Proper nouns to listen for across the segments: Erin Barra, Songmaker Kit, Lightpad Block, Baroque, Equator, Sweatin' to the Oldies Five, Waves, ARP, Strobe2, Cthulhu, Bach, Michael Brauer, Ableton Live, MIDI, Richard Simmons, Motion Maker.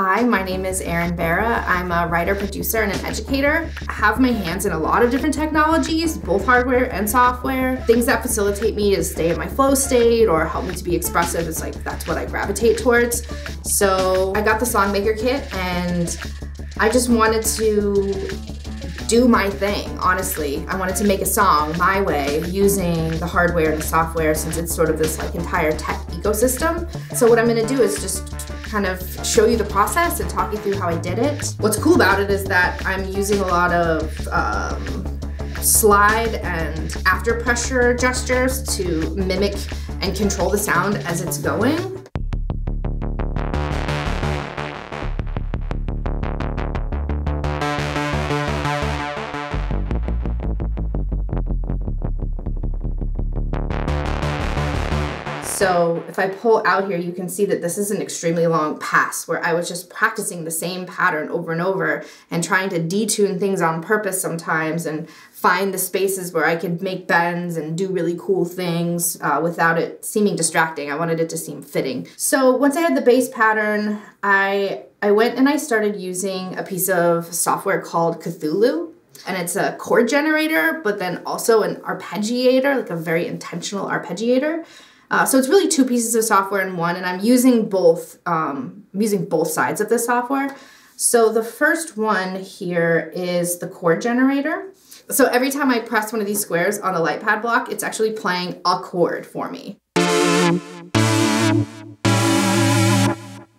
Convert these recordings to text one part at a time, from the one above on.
Hi, my name is Erin Barra. I'm a writer, producer, and an educator. I have my hands in a lot of different technologies, both hardware and software. Things that facilitate me to stay in my flow state or help me to be expressive, it's like that's what I gravitate towards. So I got the Songmaker Kit and I just wanted to do my thing, honestly. I wanted to make a song my way using the hardware and the software since it's sort of this like entire tech ecosystem. So what I'm gonna do is just kind of show you the process and talk you through how I did it. What's cool about it is that I'm using a lot of slide and after pressure gestures to mimic and control the sound as it's going. So if I pull out here, you can see that this is an extremely long pass where I was just practicing the same pattern over and over and trying to detune things on purpose sometimes and find the spaces where I could make bends and do really cool things without it seeming distracting. I wanted it to seem fitting. So once I had the bass pattern, I went and I started using a piece of software called Cthulhu. And it's a chord generator, but then also an arpeggiator, like a very intentional arpeggiator. So it's really two pieces of software in one, and I'm using both sides of the software. So the first one here is the chord generator. So every time I press one of these squares on the Lightpad Block, it's actually playing a chord for me.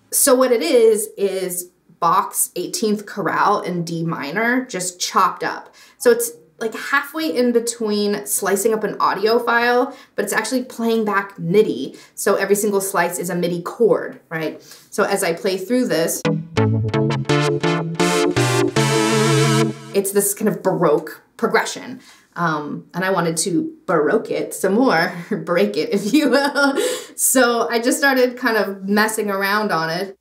So what it is Bach's 18th chorale in D minor, just chopped up. So it's like halfway in between slicing up an audio file, but it's actually playing back MIDI. So every single slice is a MIDI chord, right? So as I play through this, it's this kind of Baroque progression. And I wanted to Baroque it some more, break it, if you will. So I just started kind of messing around on it.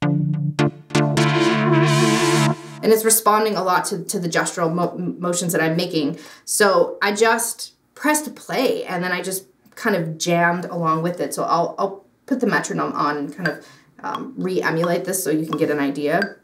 And it's responding a lot to the gestural motions that I'm making. So I just pressed play and then I just kind of jammed along with it. So I'll put the metronome on and kind of re-emulate this so you can get an idea.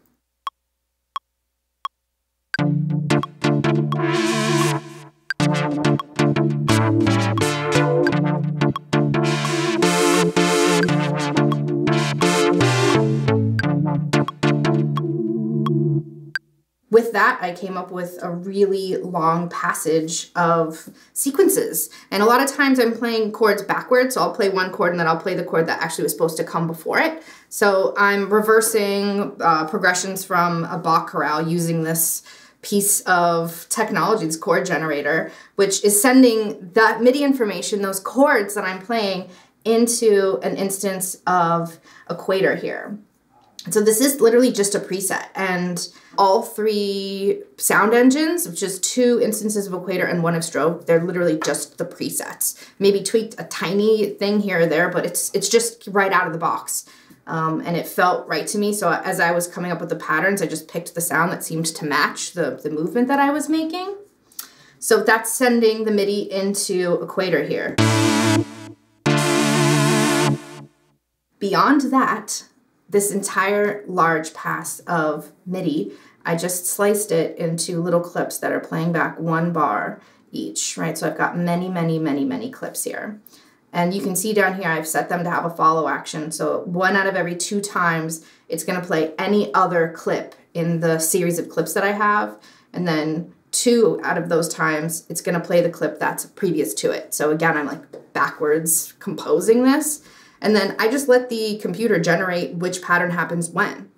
With that, I came up with a really long passage of sequences. And a lot of times I'm playing chords backwards, so I'll play one chord and then I'll play the chord that actually was supposed to come before it. So I'm reversing progressions from a Bach chorale using this piece of technology, this chord generator, which is sending that MIDI information, those chords that I'm playing, into an instance of Equator here. So this is literally just a preset, and all three sound engines, which is two instances of Equator and one of Strobe, they're literally just the presets. Maybe tweaked a tiny thing here or there, but it's just right out of the box. And it felt right to me, so as I was coming up with the patterns, I just picked the sound that seemed to match the movement that I was making. So that's sending the MIDI into Equator here. Beyond that, this entire large pass of MIDI, I just sliced it into little clips that are playing back one bar each, right? So I've got many, many, many, many clips here. And you can see down here, I've set them to have a follow action. So 1 out of every 2 times, it's gonna play any other clip in the series of clips that I have. And then 2 out of those times, it's gonna play the clip that's previous to it. So again, I'm like backwards composing this. And then I just let the computer generate which pattern happens when.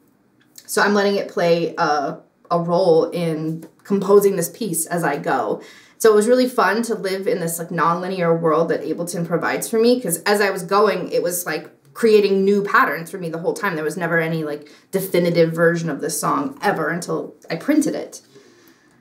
So I'm letting it play a role in composing this piece as I go. So it was really fun to live in this like nonlinear world that Ableton provides for me, because as I was going, it was like creating new patterns for me the whole time. There was never any like definitive version of this song ever until I printed it.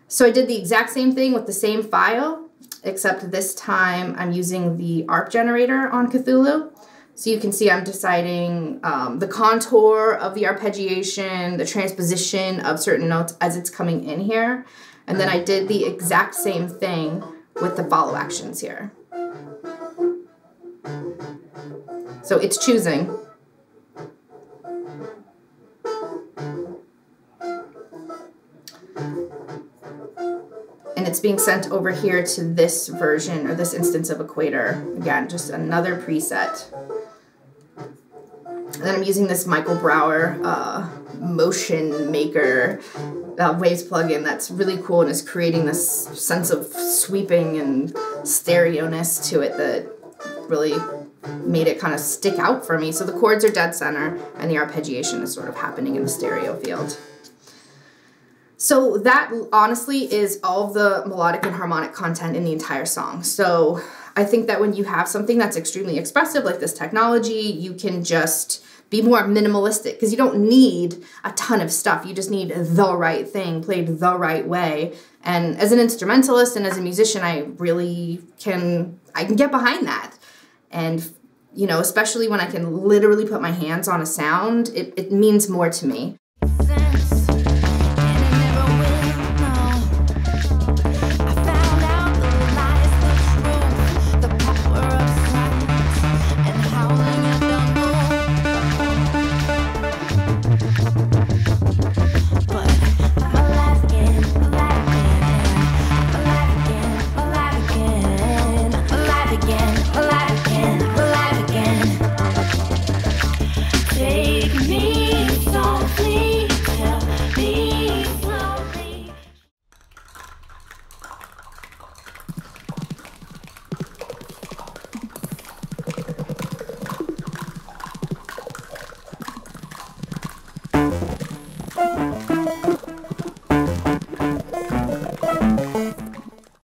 So I did the exact same thing with the same file, except this time I'm using the ARP generator on Cthulhu. So you can see I'm deciding the contour of the arpeggiation, the transposition of certain notes as it's coming in here. And then I did the exact same thing with the follow actions here. So it's choosing. it's being sent over here to this version or this instance of Equator. Again, just another preset. And then I'm using this Michael Brauer Motion Maker Waves plugin that's really cool and is creating this sense of sweeping and stereo-ness to it that really made it kind of stick out for me. So the chords are dead center and the arpeggiation is sort of happening in the stereo field. So that honestly is all of the melodic and harmonic content in the entire song. So I think that when you have something that's extremely expressive like this technology, you can just be more minimalistic because you don't need a ton of stuff. You just need the right thing played the right way. And as an instrumentalist and as a musician, I really can, I can get behind that. And, you know, especially when I can literally put my hands on a sound, it means more to me.